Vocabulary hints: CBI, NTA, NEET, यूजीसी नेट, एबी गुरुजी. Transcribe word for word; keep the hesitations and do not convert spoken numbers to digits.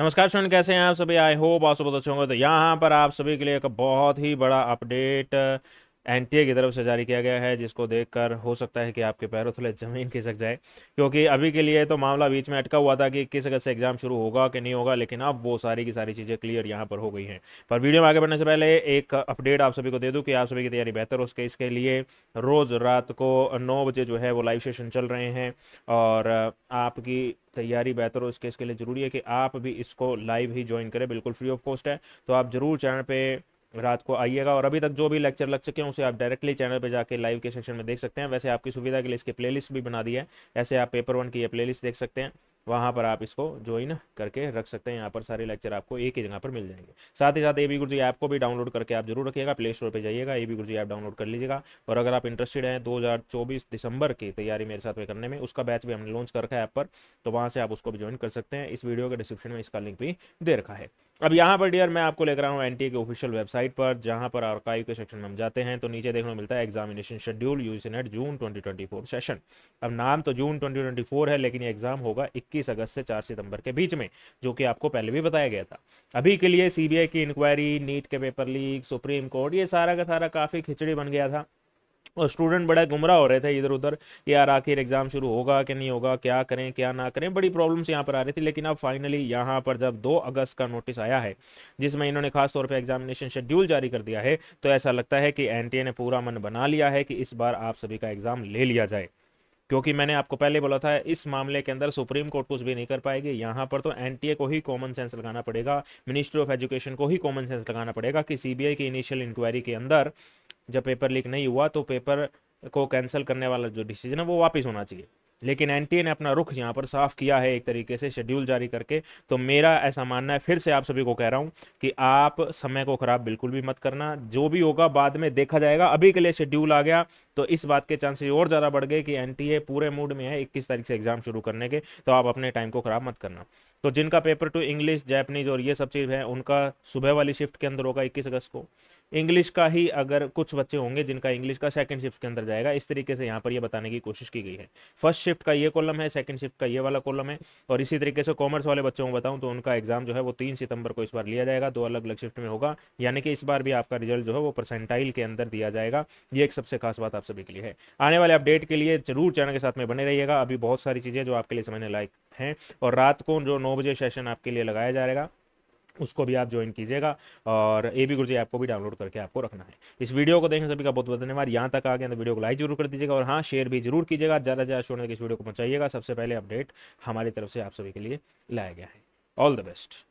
नमस्कार स्टूडेंट, कैसे हैं आप सभी। आई होप आप सब बहुत अच्छे होंगे। तो यहाँ पर आप सभी के लिए एक बहुत ही बड़ा अपडेट एनटीए की तरफ से जारी किया गया है, जिसको देखकर हो सकता है कि आपके पैरों थले ज़मीन खिसक जाए, क्योंकि अभी के लिए तो मामला बीच में अटका हुआ था कि किस अगस्त से एग्जाम शुरू होगा कि नहीं होगा, लेकिन अब वो सारी की सारी चीज़ें क्लियर यहाँ पर हो गई हैं। पर वीडियो में आगे बढ़ने से पहले एक अपडेट आप सभी को दे दूँ कि आप सभी की तैयारी बेहतर हो सके, इसके लिए रोज़ रात को नौ बजे जो है वो लाइव सेशन चल रहे हैं, और आपकी तैयारी बेहतर हो इसके इसके लिए ज़रूरी है कि आप भी इसको लाइव ही ज्वाइन करें। बिल्कुल फ्री ऑफ कॉस्ट है, तो आप ज़रूर चैनल पर रात को आइएगा। और अभी तक जो भी लेक्चर लग चुके हैं उसे आप डायरेक्टली चैनल पे जाके लाइव के सेक्शन में देख सकते हैं। वैसे आपकी सुविधा के लिए इसके प्लेलिस्ट भी बना दी है, ऐसे आप पेपर वन की ये प्लेलिस्ट देख सकते हैं, वहाँ पर आप इसको ज्वाइन करके रख सकते हैं। यहाँ पर सारे लेक्चर आपको एक ही जगह पर मिल जाएंगे। साथ ही साथ एबी गुरुजी ऐप को भी डाउनलोड करके आप जरूर रखिएगा, प्ले स्टोर पर जाइएगा, एबी गुरुजी ऐप डाउनलोड कर लीजिएगा। और अगर आप इंटरेस्टेड हैं दो हज़ार चौबीस दिसंबर की तैयारी मेरे साथ में करने में, उसका बैच भी हमने लॉन्च कर रखा है ऐप पर, तो वहाँ से आप उसको भी ज्वाइन कर सकते हैं। इस वीडियो के डिस्क्रिप्शन में इसका लिंक भी दे रखा है। अब यहाँ पर डियर मैं आपको लेकर रहा हूँ एनटीए के ऑफिशियल वेबसाइट पर, जहाँ पर आर्काइव के सेक्शन में हम जाते हैं तो नीचे देखने को मिलता है examination schedule यूजीसी नेट June twenty twenty four session. अब नाम तो जून ट्वेंटी ट्वेंटी फोर है, लेकिन ये एग्जाम होगा इक्कीस अगस्त से चार सितंबर के बीच में, जो कि आपको पहले भी बताया गया था। अभी के लिए सीबीआई की इंक्वायरी, नीट के पेपर लीक, सुप्रीम कोर्ट, ये सारा का सारा काफ़ी खिचड़ी बन गया था और स्टूडेंट बड़ा गुमराह हो रहे थे इधर उधर, यार आखिर एग्जाम शुरू होगा कि नहीं होगा, क्या करें क्या ना करें, बड़ी प्रॉब्लम्स यहाँ पर आ रही थी। लेकिन अब फाइनली यहाँ पर जब दो अगस्त का नोटिस आया है, जिसमें इन्होंने खास तौर पे एग्जामिनेशन शेड्यूल जारी कर दिया है, तो ऐसा लगता है कि एनटीए ने पूरा मन बना लिया है कि इस बार आप सभी का एग्ज़ाम ले लिया जाए। क्योंकि मैंने आपको पहले बोला था, इस मामले के अंदर सुप्रीम कोर्ट कुछ भी नहीं कर पाएगी। यहाँ पर तो एनटीए को ही कॉमन सेंस लगाना पड़ेगा, मिनिस्ट्री ऑफ एजुकेशन को ही कॉमन सेंस लगाना पड़ेगा कि सीबीआई की इनिशियल इंक्वायरी के अंदर जब पेपर लीक नहीं हुआ तो पेपर को कैंसिल करने वाला जो डिसीजन है वो वापस होना चाहिए। लेकिन एनटीए ने अपना रुख यहाँ पर साफ किया है एक तरीके से शेड्यूल जारी करके। तो मेरा ऐसा मानना है, फिर से आप सभी को कह रहा हूँ कि आप समय को ख़राब बिल्कुल भी मत करना, जो भी होगा बाद में देखा जाएगा। अभी के लिए शेड्यूल आ गया तो इस बात के चांसेस और ज़्यादा बढ़ गए कि एनटीए पूरे मूड में है इक्कीस तारीख से एग्जाम शुरू करने के, तो आप अपने टाइम को ख़राब मत करना। तो जिनका पेपर टू इंग्लिश, जैपनीज और ये सब चीज़ है, उनका सुबह वाली शिफ्ट के अंदर होगा इक्कीस अगस्त को। इंग्लिश का ही अगर कुछ बच्चे होंगे जिनका इंग्लिश का सेकंड शिफ्ट के अंदर जाएगा, इस तरीके से यहाँ पर ये बताने की कोशिश की गई है। फर्स्ट शिफ्ट का ये कॉलम है, सेकंड शिफ्ट का ये वाला कॉलम है, और इसी तरीके से कॉमर्स वाले बच्चों को बताऊँ तो उनका एग्जाम जो है वो तीन सितंबर को इस बार लिया जाएगा, दो अलग अलग शिफ्ट में होगा। यानी कि इस बार भी आपका रिजल्ट जो है वो परसेंटाइल के अंदर दिया जाएगा। ये एक सबसे खास बात आप सभी के लिए है। आने वाले अपडेट के लिए जरूर चैनल के साथ में बने रहिएगा। अभी बहुत सारी चीज़ें जो आपके लिए समझने लायक हैं, और रात को जो नौ बजे सेशन आपके लिए लगाया जाएगा उसको भी आप ज्वाइन कीजिएगा, और एबी गुरुजी ऐप को भी डाउनलोड करके आपको रखना है। इस वीडियो को देखने सभी का बहुत बहुत धन्यवाद। यहाँ तक आ गए तो वीडियो को लाइक जरूर कर दीजिएगा, और हाँ शेयर भी जरूर कीजिएगा, ज़्यादा से ज़्यादा स्टूडेंट तक इस वीडियो को पहुँचाइएगा। सबसे पहले अपडेट हमारी तरफ से आप सभी के लिए लाया गया है। All the best.